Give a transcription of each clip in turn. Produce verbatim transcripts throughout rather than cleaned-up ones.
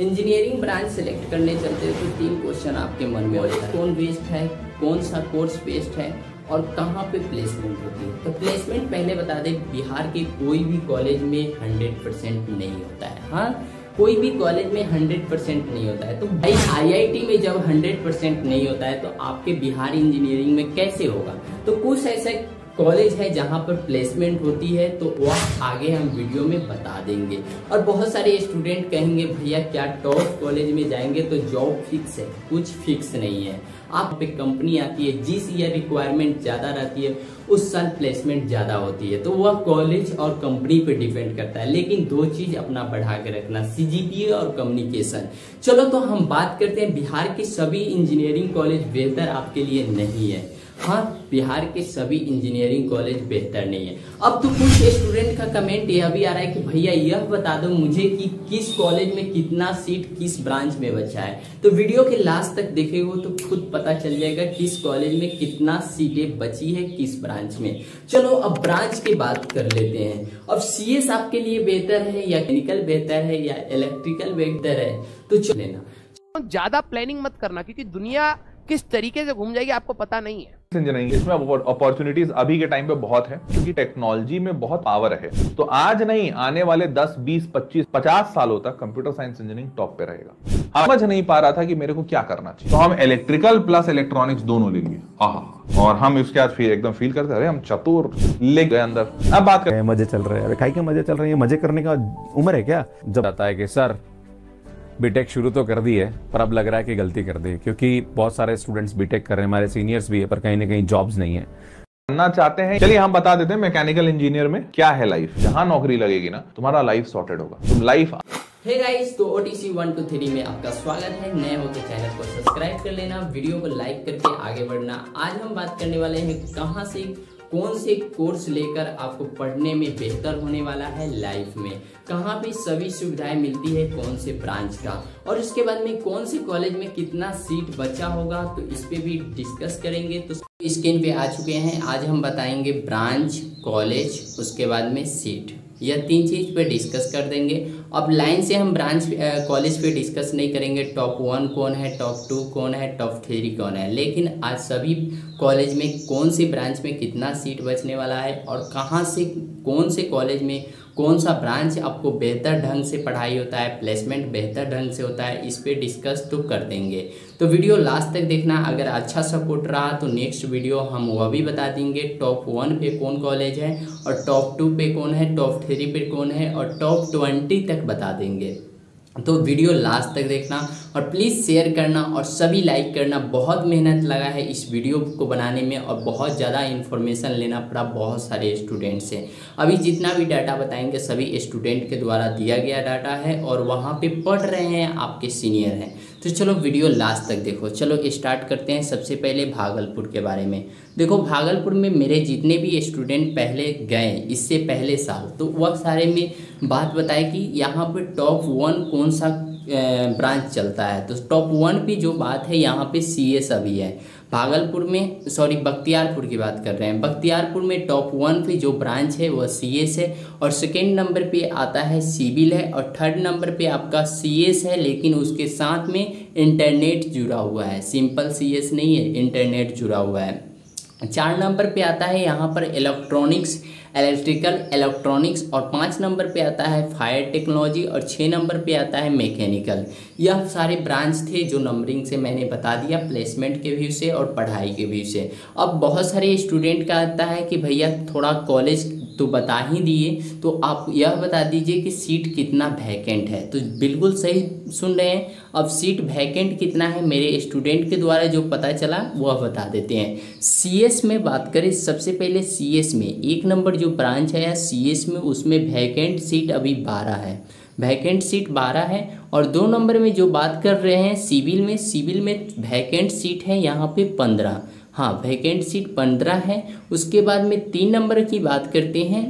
Engineering branch select करने चलते तो तीन क्वेश्चन आपके मन में होता है, कौन बेस्ड है, कौन सा कोर्स बेस्ड है और कहाँ पे प्लेसमेंट होती है। तो प्लेसमेंट पहले बता दें, बिहार के कोई भी कॉलेज में हंड्रेड परसेंट नहीं होता है। हाँ, कोई भी कॉलेज में हंड्रेड परसेंट नहीं होता है। तो भाई आई आई टी में जब हंड्रेड परसेंट नहीं होता है तो आपके बिहार इंजीनियरिंग में कैसे होगा। तो कुछ ऐसे कॉलेज है जहाँ पर प्लेसमेंट होती है तो वह आगे हम वीडियो में बता देंगे। और बहुत सारे स्टूडेंट कहेंगे भैया क्या टॉप कॉलेज में जाएंगे तो जॉब फिक्स है? कुछ फिक्स नहीं है। आप पे कंपनी आती है, जिस ईयर रिक्वायरमेंट ज़्यादा रहती है उस साल प्लेसमेंट ज़्यादा होती है, तो वह कॉलेज और कंपनी पे डिपेंड करता है। लेकिन दो चीज़ अपना बढ़ा के रखना, सी जी पी ए और कम्युनिकेशन। चलो तो हम बात करते हैं, बिहार के सभी इंजीनियरिंग कॉलेज बेहतर आपके लिए नहीं है। हाँ, बिहार के सभी इंजीनियरिंग कॉलेज बेहतर नहीं है। अब तो कुछ स्टूडेंट का कमेंट यह भी आ रहा है कि भैया यह बता दो मुझे कि किस कॉलेज में कितना सीट किस ब्रांच में बचा है। तो वीडियो के लास्ट तक देखे हो तो खुद पता चल जाएगा किस कॉलेज में कितना सीटें बची है किस ब्रांच में। चलो अब ब्रांच की बात कर लेते हैं। अब सी एस आपके लिए बेहतर है या मैकेनिकल बेहतर है या इलेक्ट्रिकल बेहतर है, तो चल लेना। ज्यादा प्लानिंग मत करना क्योंकि दुनिया किस तरीके से घूम जाएगी आपको पता नहीं है। इसमें अपॉर्चुनिटीज अभी के टाइम पे बहुत है क्योंकि टेक्नोलॉजी में बहुत पावर है। तो आज नहीं, आने वाले दस, बीस, पच्चीस, पचास सालों तक कंप्यूटर साइंस इंजीनियरिंग टॉप पे रहेगा। हम समझ नहीं पा रहा था कि मेरे को क्या करना चाहिए, तो हम इलेक्ट्रिकल प्लस इलेक्ट्रॉनिक्स दोनों ले लिए। आहा, और हम इसके आज फिर एकदम फील करते रहे हम चतुर, ले गए अंदर। अब बात करें मजे चल रहे हैं, खाई के मजे चल रहे हैं। मजे करने का उम्र है क्या? जब आता है कि सर बीटेक शुरू तो कर दी है पर अब लग रहा है कि गलती कर दी, क्योंकि बहुत सारे स्टूडेंट्स बीटेक कर रहे हैं, हमारे सीनियर्स भी है, पर कहीं ना कहीं जॉब्स नहीं है। करना चाहते हैं, चलिए हम बता देते हैं मैकेनिकल इंजीनियर में क्या है लाइफ। जहां नौकरी लगेगी ना तुम्हारा लाइफ सॉर्टेड होगा, तुम लाइफ। हे गाइस, तो ओटीसी वन टू थ्री में आपका स्वागत है। नए हो तो चैनल को सब्सक्राइब कर लेना, वीडियो को लाइक करके आगे बढ़ना। आज हम बात करने वाले हैं कहाँ से कौन से कोर्स लेकर आपको पढ़ने में बेहतर होने वाला है, लाइफ में कहाँ पे सभी सुविधाएं मिलती है कौन से ब्रांच का, और उसके बाद में कौन से कॉलेज में कितना सीट बचा होगा, तो इस पे भी डिस्कस करेंगे। तो स्क्रीन पे आ चुके हैं, आज हम बताएंगे ब्रांच, कॉलेज, उसके बाद में सीट, यह तीन चीज़ पे डिस्कस कर देंगे। अब लाइन से हम ब्रांच कॉलेज पे डिस्कस नहीं करेंगे, टॉप वन कौन है, टॉप टू कौन है, टॉप थ्री कौन है, लेकिन आज सभी कॉलेज में कौन सी ब्रांच में कितना सीट बचने वाला है और कहाँ से कौन से कॉलेज में कौन सा ब्रांच आपको बेहतर ढंग से पढ़ाई होता है, प्लेसमेंट बेहतर ढंग से होता है, इस पर डिस्कस तो कर देंगे। तो वीडियो लास्ट तक देखना, अगर अच्छा सपोर्ट रहा तो नेक्स्ट वीडियो हम वह भी बता देंगे टॉप वन पे कौन कॉलेज है और टॉप टू पे कौन है, टॉप थ्री पे कौन है और टॉप ट्वेंटी तक बता देंगे। तो वीडियो लास्ट तक देखना और प्लीज़ शेयर करना और सभी लाइक करना। बहुत मेहनत लगा है इस वीडियो को बनाने में और बहुत ज़्यादा इन्फॉर्मेशन लेना पड़ा बहुत सारे स्टूडेंट से। अभी जितना भी डाटा बताएंगे सभी स्टूडेंट के द्वारा दिया गया डाटा है और वहाँ पे पढ़ रहे हैं आपके सीनियर हैं। तो चलो वीडियो लास्ट तक देखो। चलो स्टार्ट करते हैं। सबसे पहले भागलपुर के बारे में देखो, भागलपुर में मेरे जितने भी स्टूडेंट पहले गए इससे पहले साल, तो वह सारे में बात बताए कि यहाँ पर टॉप वन कौन सा ब्रांच चलता है। तो टॉप वन पे जो बात है यहाँ पे सी एस अभी है भागलपुर में, सॉरी बख्तियारपुर की बात कर रहे हैं। बख्तियारपुर में टॉप वन पे जो ब्रांच है वह सी एस है और सेकेंड नंबर पे आता है सिविल है और थर्ड नंबर पे आपका सी एस है, लेकिन उसके साथ में इंटरनेट जुड़ा हुआ है। सिंपल सी एस नहीं है, इंटरनेट जुड़ा हुआ है। चार नंबर पे आता है यहाँ पर इलेक्ट्रॉनिक्स, इलेक्ट्रिकल, इलेक्ट्रॉनिक्स और पाँच नंबर पे आता है फायर टेक्नोलॉजी और छः नंबर पे आता है मैकेनिकल। यह सारे ब्रांच थे जो नंबरिंग से मैंने बता दिया, प्लेसमेंट के व्यू से और पढ़ाई के व्यू से। अब बहुत सारे स्टूडेंट का आता है कि भैया थोड़ा कॉलेज तो बता ही दिए, तो आप यह बता दीजिए कि सीट कितना वैकेंट है। तो बिल्कुल सही सुन रहे हैं। अब सीट वैकेंट कितना है मेरे स्टूडेंट के द्वारा जो पता चला वह बता देते हैं। सीएस में बात करें, सबसे पहले सीएस में एक नंबर जो ब्रांच है या सीएस में, उसमें वैकेंट सीट अभी बारह है, वैकेंट सीट बारह है। और दो नंबर में जो बात कर रहे हैं सिविल में, सिविल में वैकेंट सीट है यहाँ पे पंद्रह, हाँ वैकेंट सीट पंद्रह है। उसके बाद में तीन नंबर की बात करते हैं,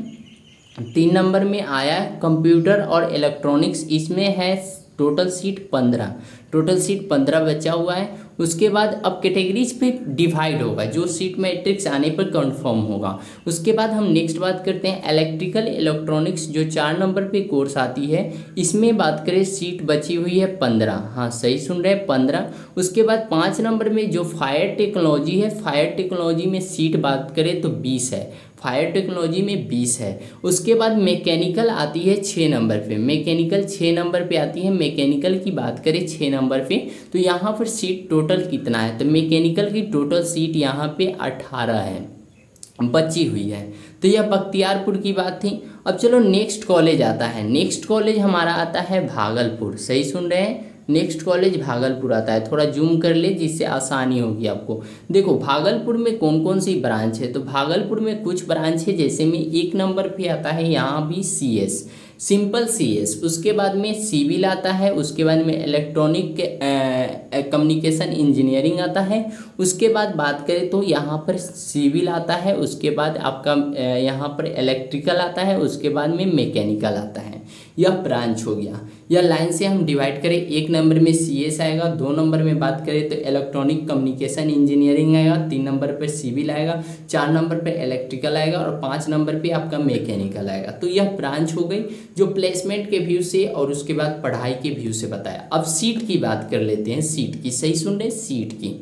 तीन नंबर में आया कंप्यूटर और इलेक्ट्रॉनिक्स, इसमें है टोटल सीट पंद्रह, टोटल सीट पंद्रह बचा हुआ है। उसके बाद अब कैटेगरीज पे डिवाइड होगा जो सीट मैट्रिक्स आने पर कंफर्म होगा। उसके बाद हम नेक्स्ट बात करते हैं इलेक्ट्रिकल इलेक्ट्रॉनिक्स जो चार नंबर पे कोर्स आती है, इसमें बात करें सीट बची हुई है पंद्रह, हाँ सही सुन रहे हैं पंद्रह। उसके बाद पाँच नंबर में जो फायर टेक्नोलॉजी है, फायर टेक्नोलॉजी में सीट बात करें तो बीस है, फायर टेक्नोलॉजी में बीस है। उसके बाद मैकेनिकल आती है छः नंबर पे, मैकेनिकल छः नंबर पे आती है। मैकेनिकल की बात करें छः नंबर पे तो यहाँ पर सीट टोटल कितना है, तो मैकेनिकल की टोटल सीट यहाँ पे अठारह है बची हुई है। तो यह बख्तियारपुर की बात थी। अब चलो नेक्स्ट कॉलेज आता है, नेक्स्ट कॉलेज हमारा आता है भागलपुर, सही सुन रहे हैं, नेक्स्ट कॉलेज भागलपुर आता है। थोड़ा जूम कर ले जिससे आसानी होगी आपको। देखो भागलपुर में कौन कौन सी ब्रांच है, तो भागलपुर में कुछ ब्रांच है जैसे में एक नंबर पे आता है यहाँ भी C S, simple C S. उसके बाद में सिविल आता है, उसके बाद में इलेक्ट्रॉनिक कम्युनिकेशन इंजीनियरिंग आता है। उसके बाद बात करें तो यहाँ पर सिविल आता है, उसके बाद आपका यहाँ पर इलेक्ट्रिकल आता है, उसके बाद में मैकेनिकल आता है। यह ब्रांच हो गया, यह लाइन से हम डिवाइड करें, एक नंबर में सी एस आएगा, दो नंबर में बात करें तो इलेक्ट्रॉनिक कम्युनिकेशन इंजीनियरिंग आएगा, तीन नंबर पर सिविल आएगा, चार नंबर पर इलेक्ट्रिकल आएगा और पाँच नंबर पर आपका मैकेनिकल आएगा। तो यह ब्रांच हो गई जो प्लेसमेंट के व्यू से और उसके बाद पढ़ाई के व्यू से बताया। अब सीट की बात कर लेते हैं, सीट की, सही सुन रहे हैं, सीट की।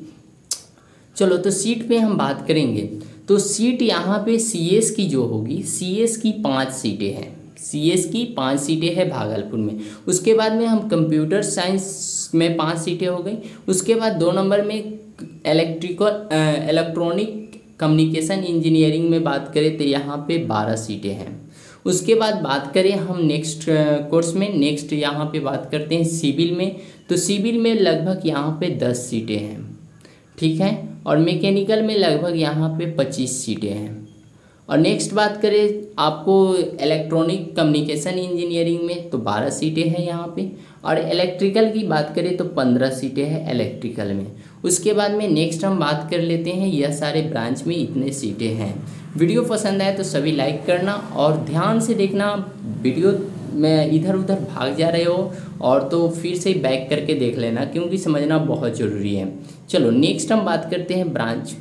चलो तो सीट पे हम बात करेंगे तो सीट यहाँ पे सीएस की जो होगी, सीएस की पांच सीटें हैं, सीएस की पांच सीटें हैं भागलपुर में। उसके बाद में हम कंप्यूटर साइंस में पांच सीटें हो गई। उसके बाद दो नंबर में इलेक्ट्रिकल इलेक्ट्रॉनिक कम्युनिकेशन इंजीनियरिंग में बात करें तो यहाँ पे बारह सीटें हैं। उसके बाद बात करें हम नेक्स्ट कोर्स में, नेक्स्ट यहाँ पे बात करते हैं सिविल में, तो सिविल में लगभग यहाँ पे दस सीटें हैं, ठीक है, और मैकेनिकल में लगभग यहाँ पे पच्चीस सीटें हैं। और नेक्स्ट बात करें आपको इलेक्ट्रॉनिक कम्युनिकेशन इंजीनियरिंग में तो बारह सीटें हैं यहाँ पे, और इलेक्ट्रिकल की बात करें तो पंद्रह सीटें हैं इलेक्ट्रिकल में। उसके बाद में नेक्स्ट हम बात कर लेते हैं, यह सारे ब्रांच में इतने सीटें हैं। वीडियो पसंद आए तो सभी लाइक करना और ध्यान से देखना, वीडियो में इधर उधर भाग जा रहे हो और तो फिर से बैक करके देख लेना क्योंकि समझना बहुत ज़रूरी है। चलो नेक्स्ट हम बात करते हैं ब्रांच,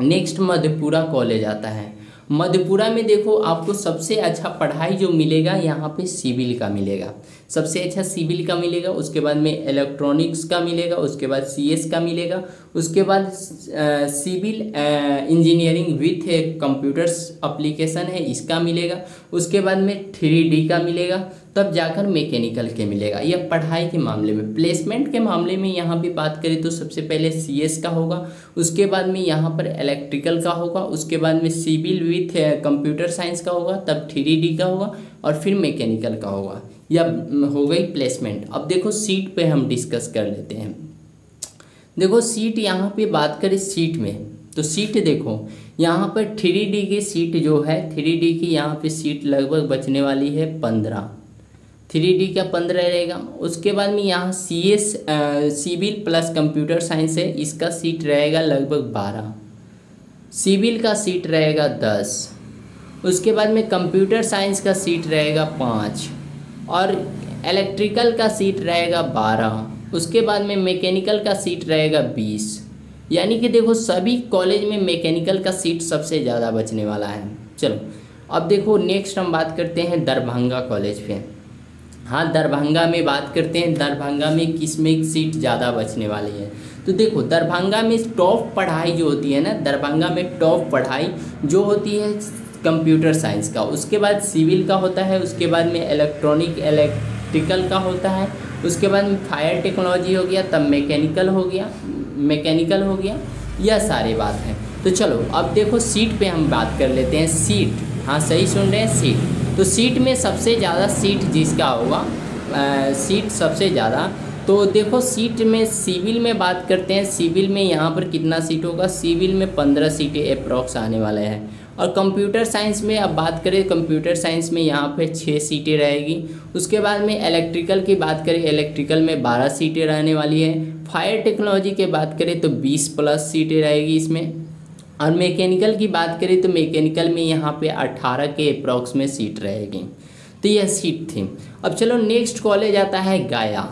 नेक्स्ट मधेपुरा कॉलेज आता है। मधेपुरा में देखो आपको सबसे अच्छा पढ़ाई जो मिलेगा यहाँ पे सिविल का मिलेगा, सबसे अच्छा सिविल का मिलेगा, उसके बाद में इलेक्ट्रॉनिक्स का मिलेगा, उसके बाद सीएस का मिलेगा, उसके बाद civil engineering with computers application है इसका मिलेगा, उसके बाद में थ्री डी का मिलेगा, तब जाकर मैकेनिकल के मिलेगा। यह पढ़ाई के मामले में, प्लेसमेंट के मामले में यहाँ भी बात करें तो सबसे पहले सीएस का होगा, उसके बाद में यहाँ पर इलेक्ट्रिकल का होगा, उसके बाद में सिविल विथ कंप्यूटर साइंस का होगा, तब थ्री डी का होगा और फिर मैकेनिकल का होगा। यह हो गई प्लेसमेंट। अब देखो सीट पे हम डिस्कस कर लेते हैं। देखो सीट यहाँ पे बात करें सीट में तो सीट देखो यहाँ पर थ्री डी की सीट जो है, थ्री डी की यहाँ पे सीट लगभग बचने वाली है पंद्रह, थ्री डी का पंद्रह रहेगा। उसके बाद में यहाँ C S civil plus computer science है, इसका सीट रहेगा लगभग बारह, सिविल का सीट रहेगा दस, उसके बाद में कंप्यूटर साइंस का सीट रहेगा पाँच और इलेक्ट्रिकल का सीट रहेगा बारह, उसके बाद में मैकेनिकल का सीट रहेगा बीस। यानी कि देखो सभी कॉलेज में मैकेनिकल का सीट सबसे ज़्यादा बचने वाला है। चलो अब देखो नेक्स्ट हम बात करते हैं दरभंगा कॉलेज पे। हाँ दरभंगा में बात करते हैं, दरभंगा में किस में सीट ज़्यादा बचने वाली है, तो देखो दरभंगा में टॉप पढ़ाई जो होती है ना, दरभंगा में टॉप पढ़ाई जो होती है कंप्यूटर साइंस का, उसके बाद सिविल का होता है, उसके बाद में इलेक्ट्रॉनिक इलेक्ट्रिकल का होता है, उसके बाद में फायर टेक्नोलॉजी हो गया, तब मैकेनिकल हो गया मैकेनिकल हो गया यह सारे बात हैं। तो चलो अब देखो सीट पर हम बात कर लेते हैं, सीट, हाँ सही सुन रहे हैं, सीट। तो सीट में सबसे ज़्यादा सीट जिसका होगा आ, सीट सबसे ज़्यादा, तो देखो सीट में सिविल में बात करते हैं, सिविल में यहाँ पर कितना सीट होगा, सिविल में पंद्रह सीटें अप्रॉक्स आने वाले हैं। और कंप्यूटर साइंस में अब बात करें, कंप्यूटर साइंस में यहाँ पर छः सीटें रहेगी। उसके बाद में इलेक्ट्रिकल की बात करें, इलेक्ट्रिकल में बारह सीटें रहने वाली है। फायर टेक्नोलॉजी की बात करें तो बीस प्लस सीटें रहेगी इसमें, और मैकेनिकल की बात करें तो मैकेनिकल में यहाँ पे अठारह के अप्रॉक्स में सीट रहेगी। तो यह सीट थी। अब चलो नेक्स्ट कॉलेज आता है गया,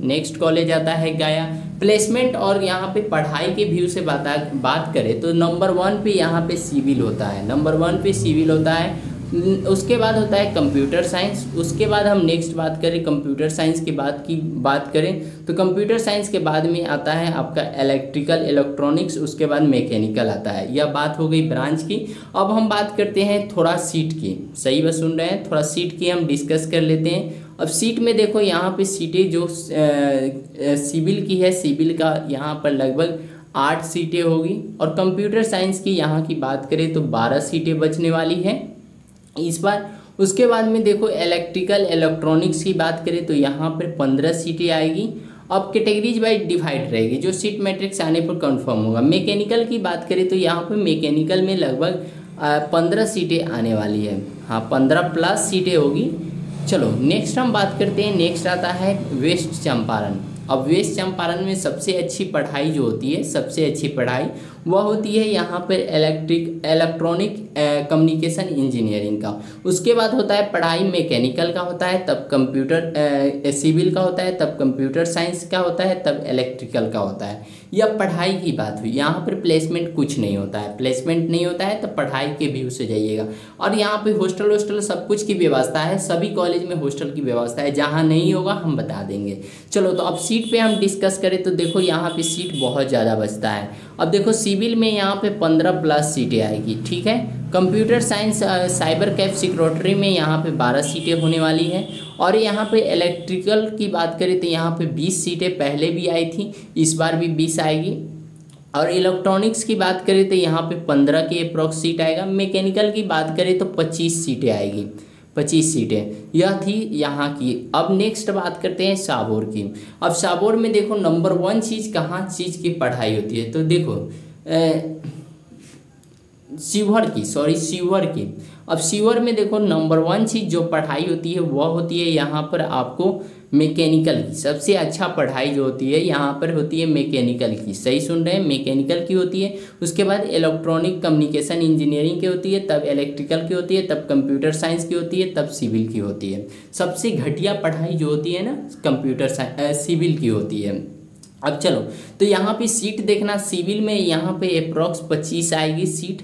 नेक्स्ट कॉलेज आता है गया। प्लेसमेंट और यहाँ पे पढ़ाई के व्यू से बात बात करें तो नंबर वन पे यहाँ पे सिविल होता है, नंबर वन पे सिविल होता है, उसके बाद होता है कंप्यूटर साइंस। उसके बाद हम नेक्स्ट बात करें कंप्यूटर साइंस के बाद की बात करें तो कंप्यूटर साइंस के बाद में आता है आपका इलेक्ट्रिकल इलेक्ट्रॉनिक्स, उसके बाद मैकेनिकल आता है। यह बात हो गई ब्रांच की। अब हम बात करते हैं थोड़ा सीट की, सही बात सुन रहे हैं, थोड़ा सीट की हम डिस्कस कर लेते हैं। अब सीट में देखो यहाँ पे सीटें जो सिविल की है, सिविल का यहाँ पर लगभग आठ सीटें होगी और कंप्यूटर साइंस की यहाँ की बात करें तो बारह सीटें बचने वाली है इस बार। उसके बाद में देखो इलेक्ट्रिकल इलेक्ट्रॉनिक्स की बात करें तो यहाँ पर पंद्रह सीटें आएगी। अब कैटेगरीज बाई डिवाइड रहेगी, जो सीट मैट्रिक्स आने पर कंफर्म होगा। मैकेनिकल की बात करें तो यहाँ पर मैकेनिकल में लगभग पंद्रह सीटें आने वाली है, हाँ पंद्रह प्लस सीटें होगी। चलो नेक्स्ट हम बात करते हैं, नेक्स्ट आता है वेस्ट चंपारण। अब वेस्ट चंपारण में सबसे अच्छी पढ़ाई जो होती है, सबसे अच्छी पढ़ाई वह होती है यहाँ पर इलेक्ट्रिक इलेक्ट्रॉनिक कम्युनिकेशन इंजीनियरिंग का। उसके बाद होता है पढ़ाई मैकेनिकल का होता है, तब कंप्यूटर सिविल का होता है, तब कंप्यूटर साइंस का होता है, तब इलेक्ट्रिकल का होता है। यह पढ़ाई की बात हुई, यहाँ पर प्लेसमेंट कुछ नहीं होता है, प्लेसमेंट नहीं होता है तो पढ़ाई के व्यू से जाइएगा। और यहाँ पर हॉस्टल हॉस्टल सब कुछ की व्यवस्था है, सभी कॉलेज में हॉस्टल की व्यवस्था है, जहाँ नहीं होगा हम बता देंगे। चलो तो अब सीट पे हम डिस्कस करें तो देखो यहाँ पे सीट बहुत ज़्यादा बचता है। अब देखो सिविल में यहाँ पे पंद्रह प्लस सीटें आएगी, ठीक है। Computer science cyber Kaif security में यहाँ पे बारह सीटें होने वाली हैं और यहाँ पे इलेक्ट्रिकल की बात करें तो यहाँ पे बीस सीटें पहले भी आई थी, इस बार भी बीस आएगी। और इलेक्ट्रॉनिक्स की बात करें तो यहाँ पे पंद्रह के अप्रॉक्स सीट आएगा। मैकेनिकल की बात करें तो पच्चीस सीटें आएगी, पच्चीस सीटें यह थी यहाँ की। अब नेक्स्ट बात करते हैं साबोर की। अब साबोर में देखो नंबर वन चीज़ कहाँ चीज़ की पढ़ाई होती है तो देखो सीवर की, सॉरी सीवर की। अब सीवर में देखो नंबर वन चीज़ जो पढ़ाई होती है वह होती है यहाँ पर आपको मैकेनिकल की। सबसे अच्छा पढ़ाई जो होती है यहाँ पर होती है मैकेनिकल की, सही सुन रहे हैं, मैकेनिकल की होती है। उसके बाद इलेक्ट्रॉनिक कम्युनिकेशन इंजीनियरिंग की होती है, तब इलेक्ट्रिकल की होती है, तब कंप्यूटर साइंस की होती है, तब सिविल की होती है। सबसे घटिया पढ़ाई जो होती है ना कंप्यूटर साइंस सिविल की होती है। अब चलो तो यहाँ पे सीट देखना, सिविल में यहाँ पे अप्रॉक्स पच्चीस आएगी सीट,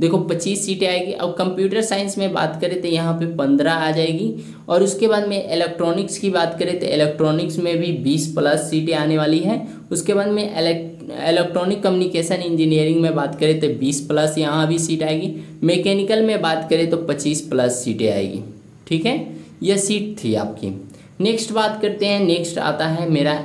देखो पच्चीस सीटें आएगी। अब कंप्यूटर साइंस में बात करें तो यहाँ पे पंद्रह आ जाएगी और उसके बाद में इलेक्ट्रॉनिक्स की बात करें तो इलेक्ट्रॉनिक्स में भी बीस प्लस सीटें आने वाली हैं। उसके बाद में इलेक्ट्रॉनिक कम्युनिकेशन इंजीनियरिंग में बात करें तो बीस प्लस यहाँ भी सीट आएगी। मैकेनिकल में बात करें तो पच्चीस प्लस सीटें आएगी, ठीक है। यह सीट थी आपकी। नेक्स्ट बात करते हैं, नेक्स्ट आता है मेरा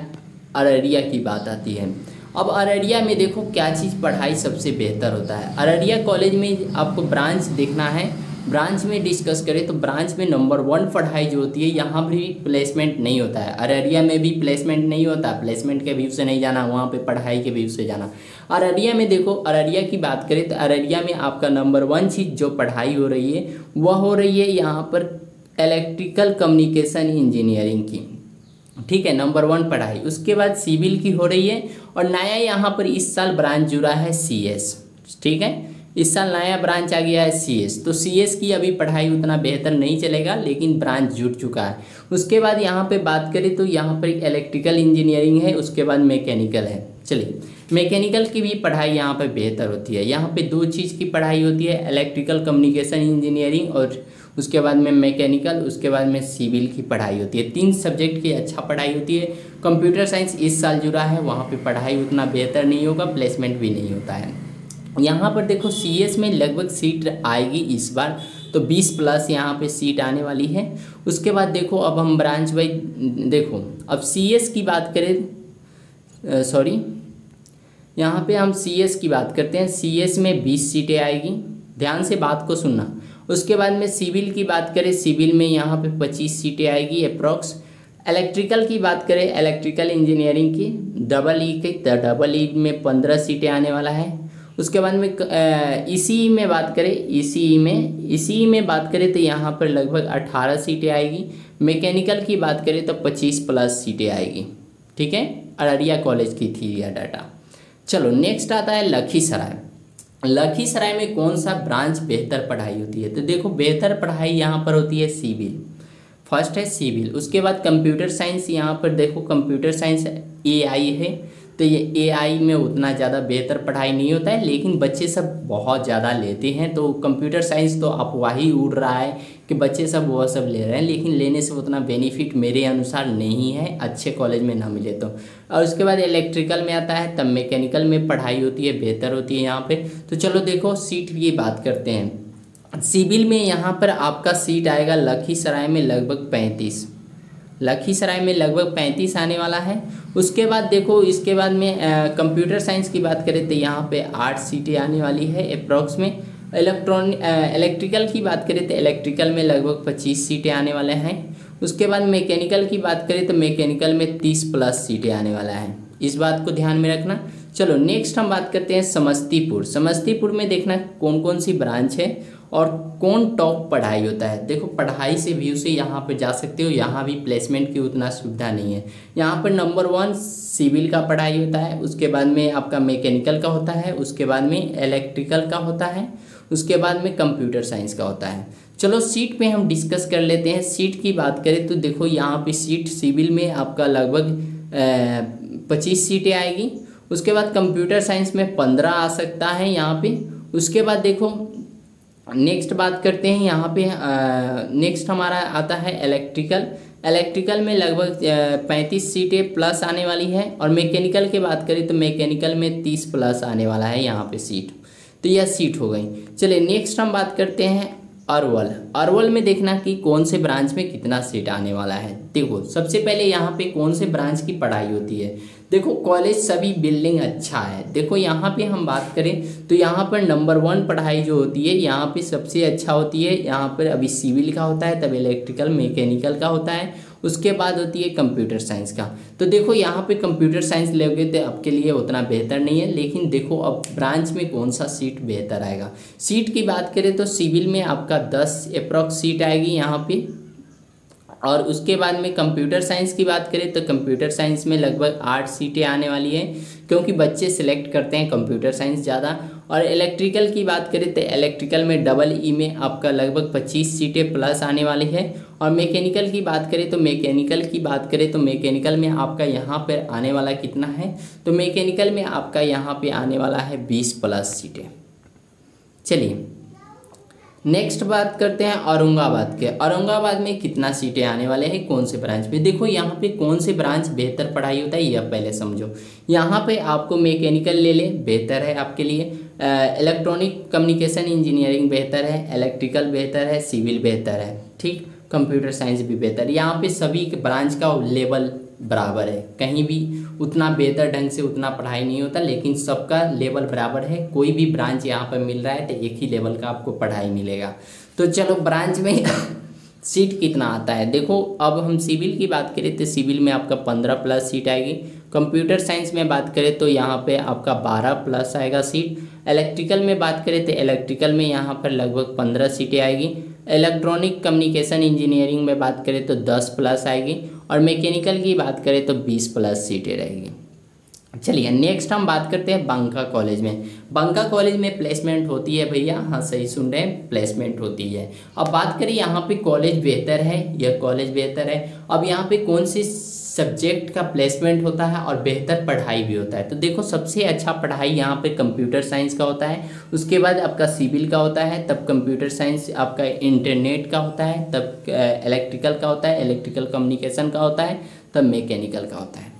अररिया की बात आती है। अब अररिया में देखो क्या चीज़ पढ़ाई सबसे बेहतर होता है। अररिया कॉलेज में आपको ब्रांच देखना है, ब्रांच में डिस्कस करें तो ब्रांच में नंबर वन पढ़ाई जो होती है, यहाँ भी प्लेसमेंट नहीं होता है, अररिया में भी प्लेसमेंट नहीं होता, प्लेसमेंट के व्यू से नहीं जाना, वहाँ पे पढ़ाई के व्यू से जाना। अररिया में देखो, अररिया की बात करें तो अररिया में आपका नंबर वन चीज़ जो पढ़ाई हो रही है वह हो रही है यहाँ पर इलेक्ट्रिकल कम्युनिकेशन इंजीनियरिंग की, ठीक है, नंबर वन पढ़ाई। उसके बाद सिविल की हो रही है और नया यहाँ पर इस साल ब्रांच जुड़ा है सीएस, ठीक है, इस साल नया ब्रांच आ गया है सीएस। तो सीएस की अभी पढ़ाई उतना बेहतर नहीं चलेगा, लेकिन ब्रांच जुड़ चुका है। उसके बाद यहाँ पे बात करें तो यहाँ पर इलेक्ट्रिकल इंजीनियरिंग है, उसके बाद मैकेनिकल है। चलिए मैकेनिकल की भी पढ़ाई यहाँ पर बेहतर होती है। यहाँ पर दो चीज़ की पढ़ाई होती है, इलेक्ट्रिकल कम्युनिकेशन इंजीनियरिंग और उसके बाद में मैकेनिकल, उसके बाद में सिविल की पढ़ाई होती है। तीन सब्जेक्ट की अच्छा पढ़ाई होती है। कंप्यूटर साइंस इस साल जुड़ा है, वहाँ पे पढ़ाई उतना बेहतर नहीं होगा, प्लेसमेंट भी नहीं होता है। यहाँ पर देखो सीएस में लगभग सीट आएगी इस बार तो बीस प्लस यहाँ पे सीट आने वाली है। उसके बाद देखो अब हम ब्रांच वाइज देखो, अब सीएस की बात करें, सॉरी यहाँ पर हम सीएस की बात करते हैं, सीएस में बीस सीटें आएगी, ध्यान से बात को सुनना। उसके बाद में सिविल की बात करें, सिविल में यहाँ पे पच्चीस सीटें आएगी अप्रॉक्स। इलेक्ट्रिकल की बात करें, इलेक्ट्रिकल इंजीनियरिंग की डबल ई की तो डबल ई में पंद्रह सीटें आने वाला है। उसके बाद में ईसीई में बात करें, ईसीई में ईसीई में बात करें तो यहाँ पर लगभग अठारह सीटें आएगी। मैकेनिकल की बात करें तो पच्चीस प्लस सीटें आएगी, ठीक है। अररिया कॉलेज की थी यह डाटा। चलो नेक्स्ट आता है लखीसराय। लखीसराय में कौन सा ब्रांच बेहतर पढ़ाई होती है तो देखो बेहतर पढ़ाई यहाँ पर होती है सिविल, फर्स्ट है सिविल। उसके बाद कंप्यूटर साइंस, यहाँ पर देखो कंप्यूटर साइंस एआई है, तो ये एआई में उतना ज़्यादा बेहतर पढ़ाई नहीं होता है, लेकिन बच्चे सब बहुत ज़्यादा लेते हैं। तो कंप्यूटर साइंस तो अफवाह ही उड़ रहा है कि बच्चे सब वह सब ले रहे हैं, लेकिन लेने से उतना बेनिफिट मेरे अनुसार नहीं है, अच्छे कॉलेज में ना मिले तो। और उसके बाद इलेक्ट्रिकल में आता है, तब मैकेनिकल में पढ़ाई होती है, बेहतर होती है यहाँ पे। तो चलो देखो सीट की बात करते हैं। सिविल में यहाँ पर आपका सीट आएगा लखीसराय में लगभग पैंतीस, लखीसराय में लगभग पैंतीस आने वाला है। उसके बाद देखो इसके बाद में कंप्यूटर साइंस की बात करें तो यहाँ पे आठ सीटें आने वाली है अप्रॉक्स में। इलेक्ट्रॉनिक इलेक्ट्रिकल की बात करें तो इलेक्ट्रिकल में लगभग पच्चीस सीटें आने वाले हैं। उसके बाद मैकेनिकल की बात करें तो मैकेनिकल में तीस प्लस सीटें आने वाला है, इस बात को ध्यान में रखना। चलो नेक्स्ट हम बात करते हैं समस्तीपुर। समस्तीपुर में देखना कौन कौन सी ब्रांच है और कौन टॉप पढ़ाई होता है। देखो पढ़ाई से व्यू से यहाँ पर जा सकते हो, यहाँ भी प्लेसमेंट की उतना सुविधा नहीं है। यहाँ पर नंबर वन सिविल का पढ़ाई होता है, उसके बाद में आपका मैकेनिकल का होता है, उसके बाद में इलेक्ट्रिकल का होता है, उसके बाद में कंप्यूटर साइंस का होता है। चलो सीट पे हम डिस्कस कर लेते हैं। सीट की बात करें तो देखो यहाँ पे सीट सिविल में आपका लगभग पच्चीस सीटें आएगी। उसके बाद कंप्यूटर साइंस में पंद्रह आ सकता है यहाँ पे। उसके बाद देखो नेक्स्ट बात करते हैं यहाँ पे, नेक्स्ट हमारा आता है इलेक्ट्रिकल। इलेक्ट्रिकल में लगभग पैंतीस सीटें प्लस आने वाली है। और मैकेनिकल की बात करें तो मैकेनिकल में तीस प्लस आने वाला है यहाँ पे सीट, तो यह सीट हो गई। चलिए नेक्स्ट हम बात करते हैं अरवल। अरवल में देखना कि कौन से ब्रांच में कितना सीट आने वाला है। देखो सबसे पहले यहाँ पे कौन से ब्रांच की पढ़ाई होती है। देखो कॉलेज सभी बिल्डिंग अच्छा है। देखो यहाँ पे हम बात करें तो यहाँ पर नंबर वन पढ़ाई जो होती है यहाँ पे सबसे अच्छा होती है। यहाँ पर अभी सिविल का होता है, तब इलेक्ट्रिकल मैकेनिकल का होता है, उसके बाद होती है कंप्यूटर साइंस का। तो देखो यहाँ पे कंप्यूटर साइंस लोगे तो आपके लिए उतना बेहतर नहीं है, लेकिन देखो अब ब्रांच में कौन सा सीट बेहतर आएगा। सीट की बात करें तो सिविल में आपका दस अप्रॉक्स सीट आएगी यहाँ पे। और उसके बाद में कंप्यूटर साइंस की बात करें तो कंप्यूटर साइंस में लगभग आठ सीटें आने वाली हैं, क्योंकि बच्चे सिलेक्ट करते हैं कंप्यूटर साइंस ज़्यादा। और इलेक्ट्रिकल की बात करें तो इलेक्ट्रिकल में डबल ई में आपका लगभग पच्चीस सीटें प्लस आने वाली है। और मैकेनिकल की बात करें तो मैकेनिकल की बात करें तो मैकेनिकल में आपका यहाँ पर आने वाला कितना है, तो मैकेनिकल में आपका यहाँ पर आने वाला है बीस प्लस सीटें। चलिए नेक्स्ट बात करते हैं औरंगाबाद के। औरंगाबाद में कितना सीटें आने वाले हैं, कौन से ब्रांच में। देखो यहाँ पे कौन से ब्रांच बेहतर पढ़ाई होता है यह पहले समझो। यहाँ पे आपको मैकेनिकल ले ले बेहतर है आपके लिए, इलेक्ट्रॉनिक कम्युनिकेशन इंजीनियरिंग बेहतर है, इलेक्ट्रिकल बेहतर है, सिविल बेहतर है, ठीक, कंप्यूटर साइंस भी बेहतर। यहाँ पे सभी ब्रांच का लेवल बराबर है, कहीं भी उतना बेहतर ढंग से उतना पढ़ाई नहीं होता, लेकिन सबका लेवल बराबर है। कोई भी ब्रांच यहाँ पर मिल रहा है तो एक ही लेवल का आपको पढ़ाई मिलेगा। तो चलो ब्रांच में सीट कितना आता है। देखो अब हम सिविल की बात करें तो सिविल में आपका पंद्रह प्लस सीट आएगी। कंप्यूटर साइंस में बात करें तो यहाँ पे आपका बारह प्लस आएगा सीट। इलेक्ट्रिकल में बात करें तो इलेक्ट्रिकल में यहाँ पर लगभग पंद्रह सीटें आएगी। इलेक्ट्रॉनिक कम्युनिकेशन इंजीनियरिंग में बात करें तो दस प्लस आएगी। और मैकेनिकल की बात करें तो बीस प्लस सीटें रहेगी। चलिए नेक्स्ट हम बात करते हैं बांका कॉलेज में। बांका कॉलेज में प्लेसमेंट होती है भैया, हाँ सही सुन रहे हैं, प्लेसमेंट होती है। अब बात करें यहाँ पे कॉलेज बेहतर है, यह कॉलेज बेहतर है। अब यहाँ पे कौन सी सब्जेक्ट का प्लेसमेंट होता है और बेहतर पढ़ाई भी होता है। तो देखो सबसे अच्छा पढ़ाई यहाँ पे कंप्यूटर साइंस का होता है, उसके बाद आपका सिविल का होता है, तब कंप्यूटर साइंस आपका इंटरनेट का होता है, तब इलेक्ट्रिकल का होता है, इलेक्ट्रिकल कम्युनिकेशन का होता है, तब मैकेनिकल का होता है।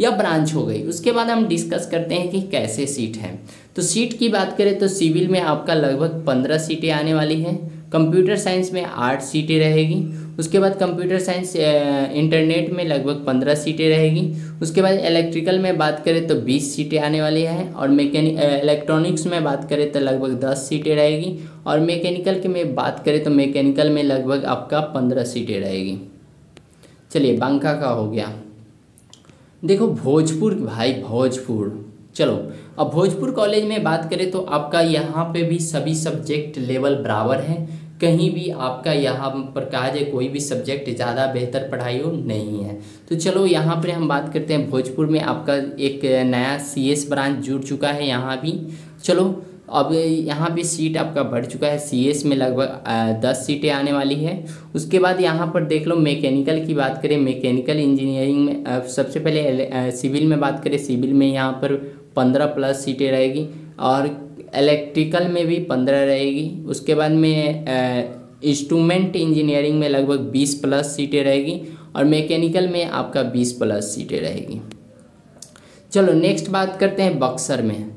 यह ब्रांच हो गई। उसके बाद हम डिस्कस करते हैं कि कैसे सीट है। तो सीट की बात करें तो सिविल में आपका लगभग पंद्रह सीटें आने वाली हैं, कंप्यूटर साइंस में आठ सीटें रहेगी, उसके बाद कंप्यूटर साइंस इंटरनेट में लगभग पंद्रह सीटें रहेगी। उसके बाद इलेक्ट्रिकल में बात करें तो बीस सीटें आने वाली हैं। और मैकेनिक इलेक्ट्रॉनिक्स में बात करें तो लगभग दस सीटें रहेगी। और मैकेनिकल के में बात करें तो मैकेनिकल में लगभग आपका पंद्रह सीटें रहेगी। चलिए बांका का हो गया। देखो भोजपुर भाई, भोजपुर। चलो अब भोजपुर कॉलेज में बात करें तो आपका यहाँ पे भी सभी सब्जेक्ट लेवल बराबर है, कहीं भी आपका यहाँ पर कहा जाए कोई भी सब्जेक्ट ज़्यादा बेहतर पढ़ाई हो नहीं है। तो चलो यहाँ पर हम बात करते हैं भोजपुर में आपका एक नया सीएस ब्रांच जुड़ चुका है यहाँ भी। चलो अब यहाँ पे सीट आपका भर चुका है, सीएस में लगभग दस सीटें आने वाली है। उसके बाद यहाँ पर देख लो मैकेनिकल की बात करें, मैकेनिकल इंजीनियरिंग में सबसे पहले, सिविल में बात करें, सिविल में यहाँ पर पंद्रह प्लस सीटें रहेगी और इलेक्ट्रिकल में भी पंद्रह रहेगी। उसके बाद में इंस्ट्रूमेंट इंजीनियरिंग में लगभग बीस प्लस सीटें रहेगी और मैकेनिकल में आपका बीस प्लस सीटें रहेगी। चलो नेक्स्ट बात करते हैं बक्सर में।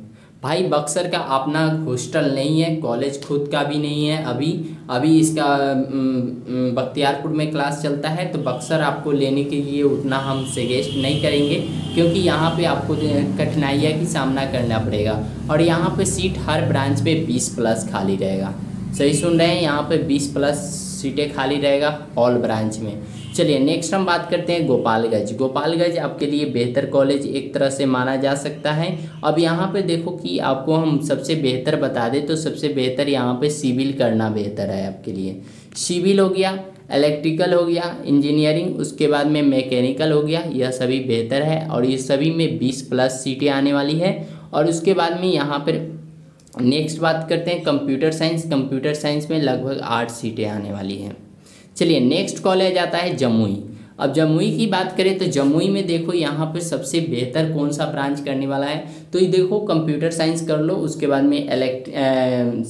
भाई बक्सर का अपना हॉस्टल नहीं है, कॉलेज खुद का भी नहीं है, अभी अभी इसका बख्तियारपुर में क्लास चलता है, तो बक्सर आपको लेने के लिए उतना हम सजेस्ट नहीं करेंगे क्योंकि यहाँ पे आपको कठिनाइयाँ की सामना करना पड़ेगा। और यहाँ पे सीट हर ब्रांच पे बीस प्लस खाली रहेगा, सही सुन रहे हैं, यहाँ पे बीस प्लस सीटें खाली रहेगा ऑल ब्रांच में। चलिए नेक्स्ट हम बात करते हैं गोपालगंज। गोपालगंज आपके लिए बेहतर कॉलेज एक तरह से माना जा सकता है। अब यहाँ पे देखो कि आपको हम सबसे बेहतर बता दें तो सबसे बेहतर यहाँ पे सिविल करना बेहतर है आपके लिए। सिविल हो गया, इलेक्ट्रिकल हो गया, इंजीनियरिंग, उसके बाद में मैकेनिकल हो गया, यह सभी बेहतर है और ये सभी में बीस प्लस सीटें आने वाली है। और उसके बाद में यहाँ पर नेक्स्ट बात करते हैं कंप्यूटर साइंस। कंप्यूटर साइंस में लगभग आठ सीटें आने वाली हैं। चलिए नेक्स्ट कॉलेज आता है जमुई। अब जमुई की बात करें तो जमुई में देखो यहाँ पर सबसे बेहतर कौन सा ब्रांच करने वाला है, तो ये देखो कंप्यूटर साइंस कर लो, उसके बाद में इलेक्ट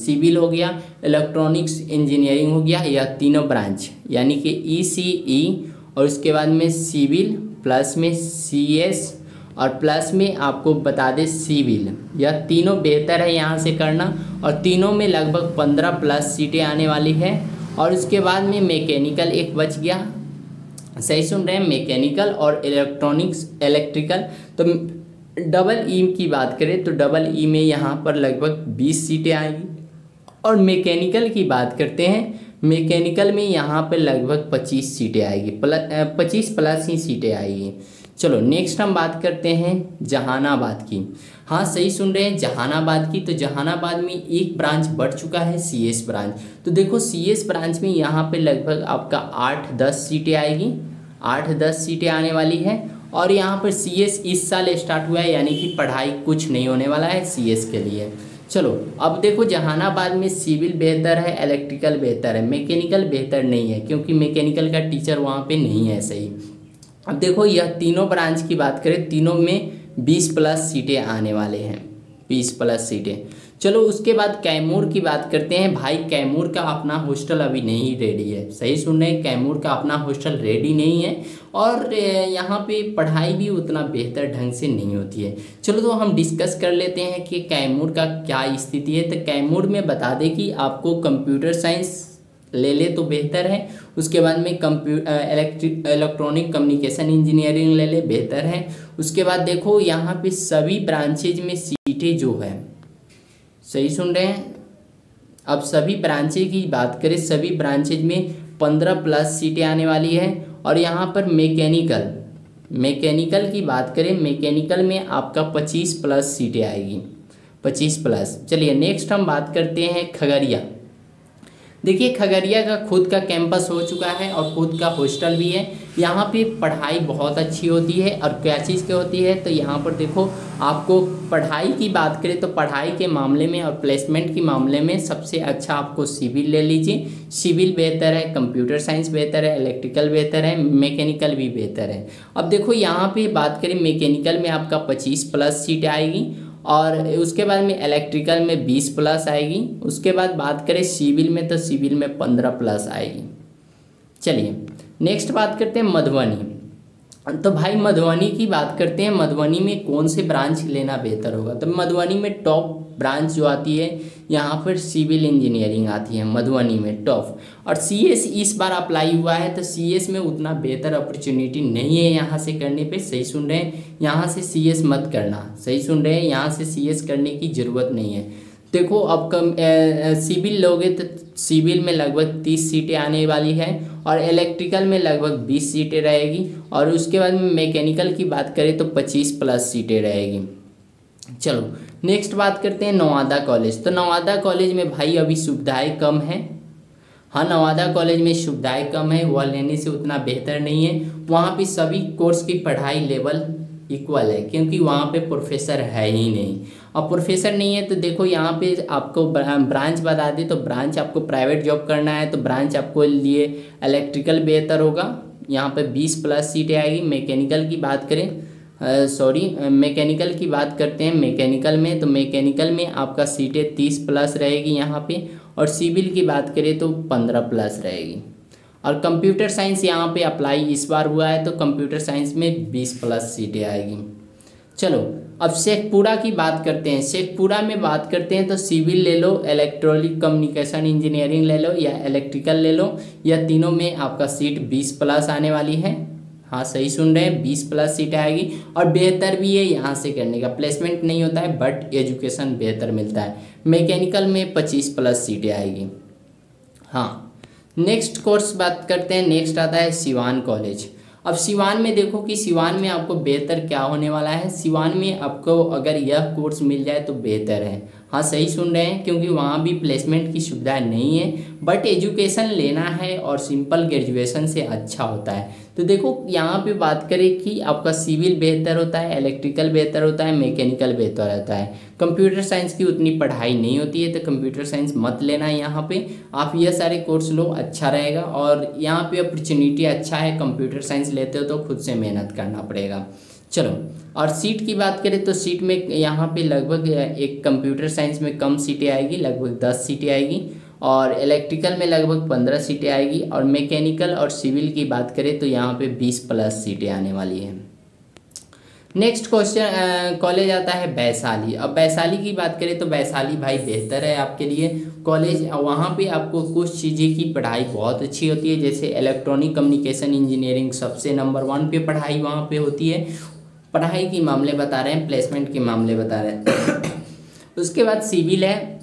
सिविल हो गया, इलेक्ट्रॉनिक्स इंजीनियरिंग हो गया, या तीनों ब्रांच यानी कि ई सी ई और उसके बाद में सिविल प्लस में सी एस और प्लस में आपको बता दें सिविल, यह तीनों बेहतर है यहाँ से करना और तीनों में लगभग पंद्रह प्लस सीटें आने वाली है। और उसके बाद में मैकेनिकल एक बच गया, सही सुन रहे हैं, मैकेनिकल और इलेक्ट्रॉनिक्स इलेक्ट्रिकल। तो डबल ई की बात करें तो डबल ई में यहाँ पर लगभग बीस सीटें आएंगी और मैकेनिकल की बात करते हैं, मैकेनिकल में यहाँ पर लगभग पच्चीस सीटें आएगी, प्लस पच्चीस प्लस ही सीटें आएगी। चलो नेक्स्ट हम बात करते हैं जहानाबाद की। हाँ सही सुन रहे हैं, जहानाबाद की। तो जहानाबाद में एक ब्रांच बढ़ चुका है, सीएस ब्रांच। तो देखो सीएस ब्रांच में यहाँ पे लगभग आपका आठ दस सीटें आएगी, आठ दस सीटें आने वाली है। और यहाँ पर सीएस इस साल स्टार्ट हुआ है, यानी कि पढ़ाई कुछ नहीं होने वाला है सीएस के लिए। चलो अब देखो जहानाबाद में सिविल बेहतर है, इलेक्ट्रिकल बेहतर है, मैकेनिकल बेहतर नहीं है क्योंकि मैकेनिकल का टीचर वहाँ पे नहीं है, सही। अब देखो यह तीनों ब्रांच की बात करें, तीनों में बीस प्लस सीटें आने वाले हैं, बीस प्लस सीटें। चलो उसके बाद कैमूर की बात करते हैं। भाई कैमूर का अपना हॉस्टल अभी नहीं रेडी है, सही सुन रहे हैं, कैमूर का अपना हॉस्टल रेडी नहीं है और यहाँ पे पढ़ाई भी उतना बेहतर ढंग से नहीं होती है। चलो तो हम डिस्कस कर लेते हैं कि कैमूर का क्या स्थिति है। तो कैमूर में बता दें कि आपको कंप्यूटर साइंस ले ले तो बेहतर है, उसके बाद में कंप्यू इलेक्ट्रिक इलेक्ट्रॉनिक कम्युनिकेशन इंजीनियरिंग ले ले बेहतर है। उसके बाद देखो यहाँ पे सभी ब्रांचेज में सीटें जो है, सही सुन रहे हैं, अब सभी ब्रांचेज की बात करें, सभी ब्रांचेज में पंद्रह प्लस सीटें आने वाली है। और यहाँ पर मैकेनिकल मैकेनिकल की बात करें, मैकेनिकल में आपका पच्चीस प्लस सीटें आएगी, पच्चीस प्लस। चलिए नेक्स्ट हम बात करते हैं खगड़िया। देखिए खगड़िया का खुद का कैंपस हो चुका है और खुद का हॉस्टल भी है। यहाँ पे पढ़ाई बहुत अच्छी होती है और क्या चीज़ की होती है, तो यहाँ पर देखो आपको पढ़ाई की बात करें तो पढ़ाई के मामले में और प्लेसमेंट के मामले में सबसे अच्छा आपको सिविल ले लीजिए। सिविल बेहतर है, कंप्यूटर साइंस बेहतर है, इलेक्ट्रिकल बेहतर है, मैकेनिकल भी बेहतर है। अब देखो यहाँ पर बात करें मैकेनिकल में आपका पच्चीस प्लस सीट आएगी और उसके बाद में इलेक्ट्रिकल में बीस प्लस आएगी। उसके बाद बात करें सिविल में तो सिविल में पंद्रह प्लस आएगी। चलिए नेक्स्ट बात करते हैं मधुबनी। तो भाई मधुबनी की बात करते हैं, मधुबनी में कौन से ब्रांच लेना बेहतर होगा। तो मधुबनी में टॉप ब्रांच जो आती है यहाँ पर सिविल इंजीनियरिंग आती है मधुबनी में टॉप। और सीएस इस बार अप्लाई हुआ है तो सीएस में उतना बेहतर अपॉर्चुनिटी नहीं है यहाँ से करने पे, सही सुन रहे हैं, यहाँ से सीएस मत करना, सही सुन रहे हैं, यहाँ से सीएस करने की ज़रूरत नहीं है। देखो अब कम सिविल लोगे तो सिविल में लगभग तीस सीटें आने वाली है और इलेक्ट्रिकल में लगभग बीस सीटें रहेगी। और उसके बाद में मैकेनिकल की बात करें तो पच्चीस प्लस सीटें रहेगी। चलो नेक्स्ट बात करते हैं नवादा कॉलेज। तो नवादा कॉलेज में भाई अभी सुविधाएं कम हैं। हाँ नवादा कॉलेज में सुविधाएं कम है, वह लेने से उतना बेहतर नहीं है। वहाँ पे सभी कोर्स की पढ़ाई लेवल इक्वल है, क्योंकि वहाँ पे प्रोफेसर है ही नहीं। और प्रोफेसर नहीं है तो देखो यहाँ पे आपको ब्रांच बता दें तो ब्रांच आपको प्राइवेट जॉब करना है तो ब्रांच आपको लिए इलेक्ट्रिकल बेहतर होगा, यहाँ पे बीस प्लस सीटें आएगी। मैकेनिकल की बात करें, सॉरी मैकेनिकल की बात करते हैं मैकेनिकल में, तो मैकेनिकल में आपका सीटें तीस प्लस रहेगी यहाँ पे, और सिविल की बात करें तो पंद्रह प्लस रहेगी। और कंप्यूटर साइंस यहाँ पे अप्लाई इस बार हुआ है तो कंप्यूटर साइंस में बीस प्लस सीटें आएगी। चलो अब शेखपुरा की बात करते हैं। शेखपुरा में बात करते हैं तो सिविल ले लो, इलेक्ट्रॉनिक कम्युनिकेशन इंजीनियरिंग ले लो या इलेक्ट्रिकल ले लो, या तीनों में आपका सीट बीस प्लस आने वाली है। हाँ सही सुन रहे हैं, बीस प्लस सीट आएगी। और बेहतर भी है यहाँ से करने का, प्लेसमेंट नहीं होता है बट एजुकेशन बेहतर मिलता है। मैकेनिकल में पच्चीस प्लस सीटें आएगी। हाँ नेक्स्ट कोर्स बात करते हैं, नेक्स्ट आता है सिवान कॉलेज। अब सिवान में देखो कि सिवान में आपको बेहतर क्या होने वाला है। सिवान में आपको अगर यह कोर्स मिल जाए तो बेहतर है। हाँ सही सुन रहे हैं, क्योंकि वहाँ भी प्लेसमेंट की सुविधा नहीं है बट एजुकेशन लेना है और सिंपल ग्रेजुएशन से अच्छा होता है। तो देखो यहाँ पे बात करें कि आपका सिविल बेहतर होता है, इलेक्ट्रिकल बेहतर होता है, मैकेनिकल बेहतर होता है। कंप्यूटर साइंस की उतनी पढ़ाई नहीं होती है तो कंप्यूटर साइंस मत लेना है, यहाँ पे आप ये सारे कोर्स लो अच्छा रहेगा। और यहाँ पे अपॉर्चुनिटी अच्छा है, कंप्यूटर साइंस लेते हो तो खुद से मेहनत करना पड़ेगा। चलो और सीट की बात करें तो सीट में यहाँ पे लगभग एक कंप्यूटर साइंस में कम सीटें आएगी, लगभग दस सीटें आएगी, और इलेक्ट्रिकल में लगभग पंद्रह सीटें आएगी, और मैकेनिकल और सिविल की बात करें तो यहाँ पे बीस प्लस सीटें आने वाली हैं। नेक्स्ट क्वेश्चन कॉलेज आता है वैशाली। अब वैशाली की बात करें तो वैशाली भाई बेहतर है आपके लिए कॉलेज। वहाँ पे आपको कुछ चीज़ें की पढ़ाई बहुत अच्छी होती है, जैसे इलेक्ट्रॉनिक कम्युनिकेशन इंजीनियरिंग सबसे नंबर वन पे पढ़ाई वहाँ पे होती है। पढ़ाई के मामले बता रहे हैं, प्लेसमेंट के मामले बता रहे हैं। उसके बाद सिविल है,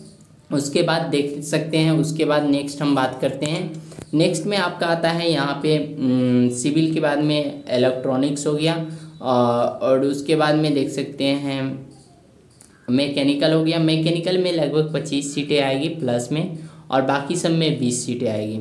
उसके बाद देख सकते हैं। उसके बाद नेक्स्ट हम बात करते हैं, नेक्स्ट में आपका आता है यहाँ पे सिविल के बाद में इलेक्ट्रॉनिक्स हो गया, और उसके बाद में देख सकते हैं मैकेनिकल हो गया। मैकेनिकल में लगभग पच्चीस सीटें आएगी प्लस में, और बाकी सब में बीस सीटें आएगी।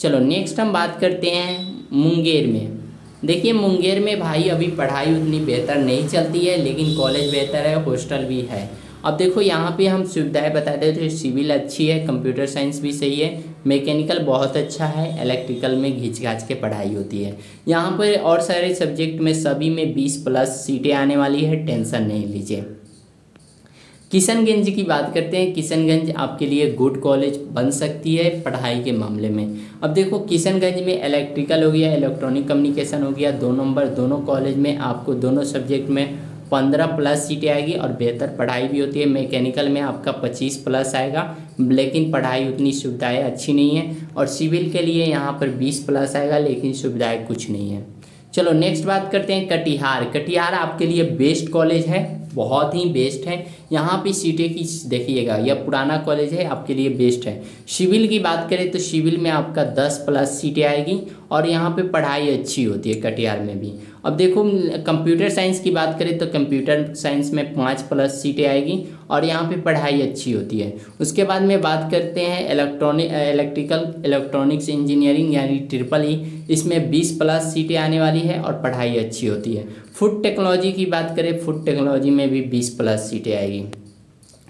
चलो नेक्स्ट हम बात करते हैं मुंगेर में। देखिए मुंगेर में भाई अभी पढ़ाई उतनी बेहतर नहीं चलती है, लेकिन कॉलेज बेहतर है, हॉस्टल भी है। अब देखो यहाँ पे हम सुविधाएं बता देते हैं, सिविल अच्छी है, कंप्यूटर साइंस भी सही है, मैकेनिकल बहुत अच्छा है, इलेक्ट्रिकल में घिंच घाच के पढ़ाई होती है यहाँ पर, और सारे सब्जेक्ट में सभी में बीस प्लस सीटें आने वाली है, टेंशन नहीं लीजिए। किशनगंज की बात करते हैं। किशनगंज आपके लिए गुड कॉलेज बन सकती है पढ़ाई के मामले में। अब देखो किशनगंज में इलेक्ट्रिकल हो गया, इलेक्ट्रॉनिक कम्युनिकेशन हो गया, दो नंबर दोनों कॉलेज में आपको दोनों सब्जेक्ट में पंद्रह प्लस सीटें आएगी और बेहतर पढ़ाई भी होती है। मैकेनिकल में आपका पच्चीस प्लस आएगा, लेकिन पढ़ाई उतनी सुविधाएँ अच्छी नहीं है। और सिविल के लिए यहाँ पर बीस प्लस आएगा, लेकिन सुविधाएँ कुछ नहीं है। चलो नेक्स्ट बात करते हैं कटिहार। कटिहार आपके लिए बेस्ट कॉलेज है, बहुत ही बेस्ट है। यहाँ पे सीटें की देखिएगा, यह पुराना कॉलेज है, आपके लिए बेस्ट है। सिविल की बात करें तो सिविल में आपका दस प्लस सीटें आएगी, और यहाँ पे पढ़ाई अच्छी होती है कटिहार में भी। अब देखो कंप्यूटर साइंस की बात करें तो कंप्यूटर साइंस में पाँच प्लस सीटें आएगी, और यहाँ पे पढ़ाई अच्छी होती है। उसके बाद में बात करते हैं इलेक्ट्रॉनिक इलेक्ट्रिकल इलेक्ट्रॉनिक्स इंजीनियरिंग यानी ट्रिपल ई, इसमें बीस प्लस सीटें आने वाली है और पढ़ाई अच्छी होती है। फूड टेक्नोलॉजी की बात करें, फूड टेक्नोलॉजी में भी बीस प्लस सीटें आएगी।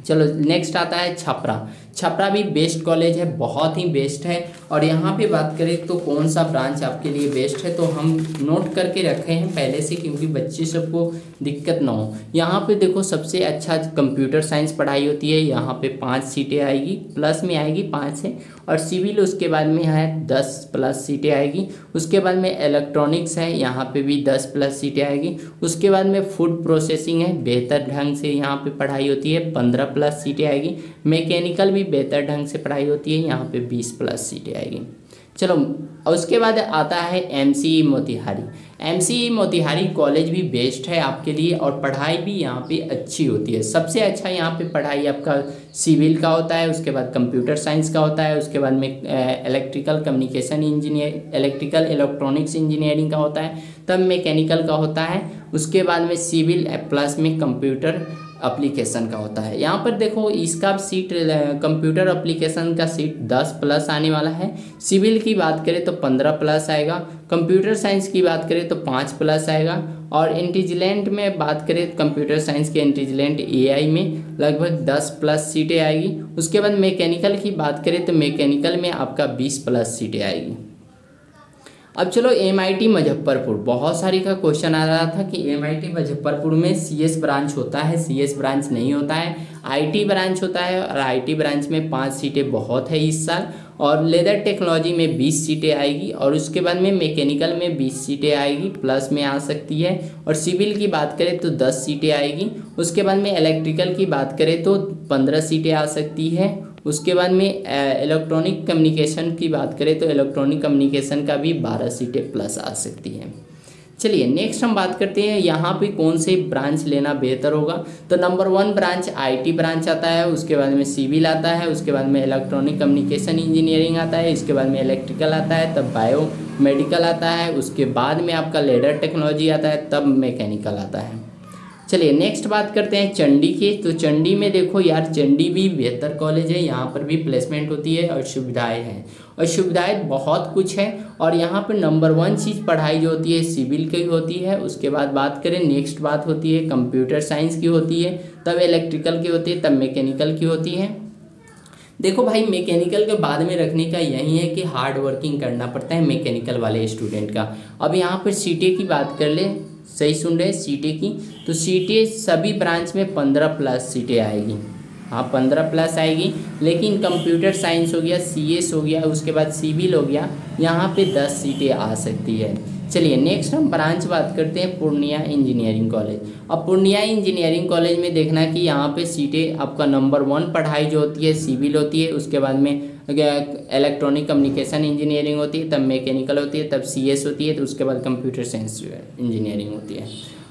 चलो नेक्स्ट आता है छपरा। छपरा भी बेस्ट कॉलेज है, बहुत ही बेस्ट है। और यहाँ पे बात करें तो कौन सा ब्रांच आपके लिए बेस्ट है, तो हम नोट करके रखे हैं पहले से, क्योंकि बच्चे सबको दिक्कत ना हो। यहाँ पे देखो सबसे अच्छा कंप्यूटर साइंस पढ़ाई होती है, यहाँ पे पाँच सीटें आएगी, प्लस में आएगी पाँच से, और सिविल उसके बाद में है दस प्लस सीटें आएगी। उसके बाद में इलेक्ट्रॉनिक्स है, यहाँ पर भी दस प्लस सीटें आएगी। उसके बाद में फूड प्रोसेसिंग है, बेहतर ढंग से यहाँ पर पढ़ाई होती है, पंद्रह प्लस सीटें आएगी। मैकेनिकल भी बेहतर ढंग से पढ़ाई होती है, यहाँ पे बीस प्लस सीटें आएगी। चलो उसके बाद आता है MCE Motihari. MCE Motihari college भी बेस्ट है आपके लिए, और पढ़ाई भी यहाँ पे अच्छी होती है। सबसे अच्छा यहाँ पे पढ़ाई आपका सिविल का होता है, उसके बाद कंप्यूटर साइंस का होता है, उसके बाद में electrical communication engineer electrical electronics engineering का होता है, तब मैकेनिकल का होता है, उसके बाद में सिविल प्लस में कंप्यूटर एप्लीकेशन का होता है। यहाँ पर देखो इसका सीट कंप्यूटर एप्लीकेशन का सीट दस प्लस आने वाला है। सिविल की बात करें तो पंद्रह प्लस आएगा, कंप्यूटर साइंस की बात करें तो पाँच प्लस आएगा, और इंटेलिजेंट में बात करें कंप्यूटर साइंस के इंटेलिजेंट एआई में लगभग दस प्लस सीटें आएगी। उसके बाद मैकेनिकल की बात करें तो मैकेनिकल में आपका बीस प्लस सीटें आएगी। अब चलो एमआईटी मुजफ्फरपुर, बहुत सारी का क्वेश्चन आ रहा था कि एमआईटी मुजफ्फरपुर में सीएस ब्रांच होता है, सीएस ब्रांच नहीं होता है, आईटी ब्रांच होता है और आईटी ब्रांच में पाँच सीटें बहुत है इस साल, और लेदर टेक्नोलॉजी में बीस सीटें आएगी, और उसके बाद में मैकेनिकल में बीस सीटें आएगी, प्लस में आ सकती है, और सिविल की बात करें तो दस सीटें आएगी। उसके बाद में इलेक्ट्रिकल की बात करें तो पंद्रह सीटें आ सकती है। उसके बाद में इलेक्ट्रॉनिक कम्युनिकेशन की बात करें तो इलेक्ट्रॉनिक कम्युनिकेशन का भी बारह सीटें प्लस आ सकती हैं। चलिए नेक्स्ट हम बात करते हैं यहाँ पे कौन से ब्रांच लेना बेहतर होगा। तो number one branch IT branch आता है, उसके बाद में सिविल आता है, उसके बाद में इलेक्ट्रॉनिक कम्युनिकेशन इंजीनियरिंग आता है, इसके बाद में इलेक्ट्रिकल आता है, तब बायो मेडिकल आता है, उसके बाद में आपका लेडर टेक्नोलॉजी आता है, तब मैकेनिकल आता है। चलिए नेक्स्ट बात करते हैं चंडी की। तो चंडी में देखो यार, चंडी भी बेहतर कॉलेज है, यहाँ पर भी प्लेसमेंट होती है और सुविधाएं हैं, और सुविधाएं बहुत कुछ है। और यहाँ पर नंबर वन चीज़ पढ़ाई जो होती है सिविल की होती है, उसके बाद बात करें नेक्स्ट बात होती है कंप्यूटर साइंस की होती है, तब इलेक्ट्रिकल की होती है, तब मैकेनिकल की होती है। देखो भाई, मैकेनिकल के बाद में रखने का यही है कि हार्ड वर्किंग करना पड़ता है मैकेनिकल वाले स्टूडेंट का। अब यहाँ पर सीटें की बात कर ले, सही सुन रहे हैं, सीटें की, तो सीटें सभी ब्रांच में पंद्रह प्लस सीटें आएगी, हाँ पंद्रह प्लस आएगी। लेकिन कंप्यूटर साइंस हो गया, सीएस हो गया, उसके बाद सिविल हो गया, यहाँ पे दस सीटें आ सकती है। चलिए नेक्स्ट हम ब्रांच बात करते हैं पूर्णिया इंजीनियरिंग कॉलेज। अब पूर्णिया इंजीनियरिंग कॉलेज में देखना कि यहाँ पे सीटें आपका नंबर वन पढ़ाई जो होती है सिविल होती है, उसके बाद में इलेक्ट्रॉनिक कम्युनिकेशन इंजीनियरिंग होती है, तब मैकेनिकल होती है, तब सीएस होती है, तो उसके बाद कंप्यूटर साइंस इंजीनियरिंग होती है।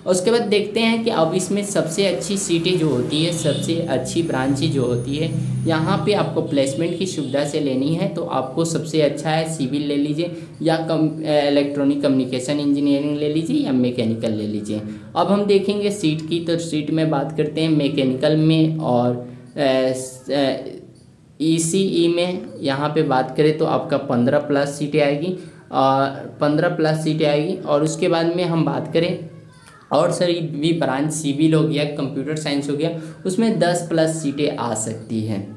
उसके बाद देखते हैं कि अब इसमें सबसे अच्छी सीटें जो होती है, सबसे अच्छी ब्रांचें जो होती है, यहाँ पे आपको प्लेसमेंट की सुविधा से लेनी है तो आपको सबसे अच्छा है सिविल ले लीजिए, या कम इलेक्ट्रॉनिक कम्युनिकेशन इंजीनियरिंग ले लीजिए, या मैकेनिकल ले लीजिए। अब हम देखेंगे सीट की, तो सीट में बात करते हैं मैकेनिकल में और ई सी ई में, यहाँ पे बात करें तो आपका पंद्रह प्लस सीटें आएगी, और पंद्रह प्लस सीटें आएगी। और उसके बाद में हम बात करें और सर भी ब्रांच सिविल हो गया, कंप्यूटर साइंस हो गया, उसमें दस प्लस सीटें आ सकती हैं।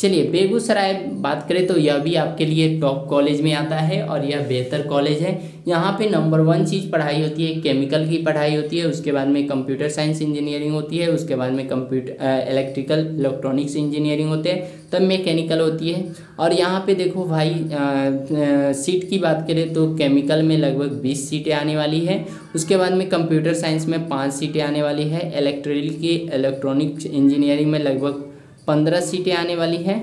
चलिए बेगूसराय बात करें तो यह भी आपके लिए टॉप कॉलेज में आता है और यह बेहतर कॉलेज है। यहाँ पे नंबर वन चीज़ पढ़ाई होती है केमिकल की पढ़ाई होती है, उसके बाद में कंप्यूटर साइंस इंजीनियरिंग होती है, उसके बाद में कंप्यूटर इलेक्ट्रिकल इलेक्ट्रॉनिक्स इंजीनियरिंग होते हैं, तब मैकेनिकल होती है। और यहाँ पे देखो भाई आ, आ, सीट की बात करें तो केमिकल में लगभग बीस सीटें आने वाली है, उसके बाद में कंप्यूटर साइंस में पाँच सीटें आने वाली है, इलेक्ट्रिकल की इलेक्ट्रॉनिक्स इंजीनियरिंग में लगभग पंद्रह सीटें आने वाली हैं,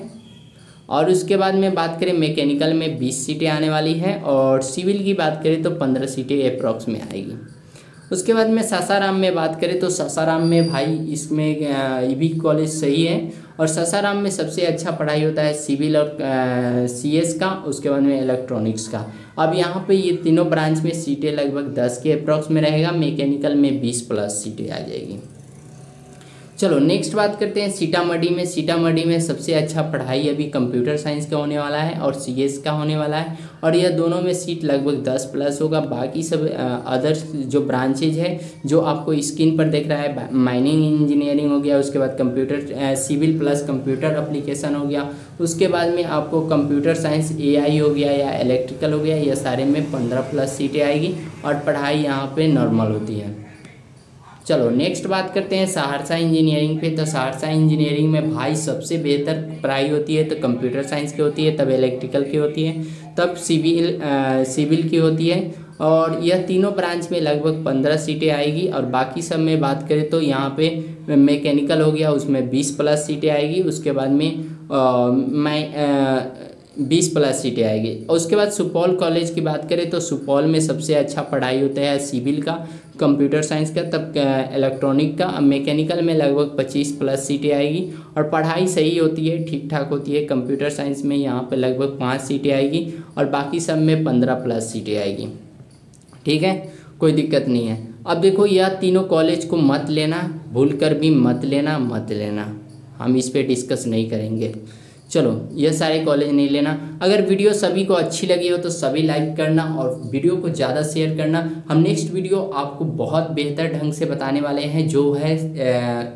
और उसके बाद में बात करें मैकेनिकल में बीस सीटें आने वाली हैं, और सिविल की बात करें तो पंद्रह सीटें अप्रॉक्स में आएगी। उसके बाद में सासाराम में बात करें तो सासाराम में भाई इसमें ये भी कॉलेज सही है, और सासाराम में सबसे अच्छा पढ़ाई होता है सिविल और सीएस का, उसके बाद में इलेक्ट्रॉनिक्स का। अब यहाँ पे ये तीनों ब्रांच में सीटें लगभग दस के अप्रॉक्स में रहेगा, मैकेनिकल में बीस प्लस सीटें आ जाएगी। चलो नेक्स्ट बात करते हैं सीतामढ़ी में। सीतामढ़ी में सबसे अच्छा पढ़ाई अभी कंप्यूटर साइंस का होने वाला है और सीएस का होने वाला है, और यह दोनों में सीट लगभग दस प्लस होगा। बाकी सब अदर्स जो ब्रांचेज है जो आपको स्क्रीन पर देख रहा है, माइनिंग इंजीनियरिंग हो गया, उसके बाद computer civil plus computer application हो गया, उसके बाद में आपको कंप्यूटर साइंस एआई हो गया या इलेक्ट्रिकल हो गया, यह सारे में पंद्रह प्लस सीटें आएगी और पढ़ाई यहाँ पर नॉर्मल होती है। चलो नेक्स्ट बात करते हैं सहरसा इंजीनियरिंग पे। तो सहरसा इंजीनियरिंग में भाई सबसे बेहतर पढ़ाई होती है तो कंप्यूटर साइंस की होती है, तब इलेक्ट्रिकल की होती है, तब सिविल सिविल की होती है, और यह तीनों ब्रांच में लगभग पंद्रह सीटें आएगी। और बाकी सब में बात करें तो यहाँ पे मैकेनिकल हो गया, उसमें बीस प्लस सीटें आएगी, उसके बाद में मैं बीस प्लस सीटें आएगी। उसके बाद सुपौल कॉलेज की बात करें तो सुपौल में सबसे अच्छा पढ़ाई होता है सिविल का, कंप्यूटर साइंस का, तब इलेक्ट्रॉनिक का। मैकेनिकल में लगभग पच्चीस प्लस सीटें आएगी और पढ़ाई सही होती है, ठीक ठाक होती है। कंप्यूटर साइंस में यहाँ पर लगभग पाँच सीटें आएगी और बाकी सब में पंद्रह प्लस सीटें आएगी, ठीक है, कोई दिक्कत नहीं है। अब देखो यह तीनों कॉलेज को मत लेना, भूल कर भी मत लेना, मत लेना, हम इस पर डिस्कस नहीं करेंगे। चलो ये सारे कॉलेज नहीं लेना। अगर वीडियो सभी को अच्छी लगी हो तो सभी लाइक करना और वीडियो को ज़्यादा शेयर करना। हम नेक्स्ट वीडियो आपको बहुत बेहतर ढंग से बताने वाले हैं, जो है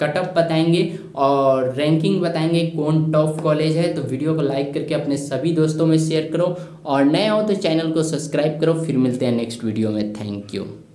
कटअप बताएंगे और रैंकिंग बताएंगे कौन टॉप कॉलेज है। तो वीडियो को लाइक करके अपने सभी दोस्तों में शेयर करो और नए हो तो चैनल को सब्सक्राइब करो। फिर मिलते हैं नेक्स्ट वीडियो में। Thank you.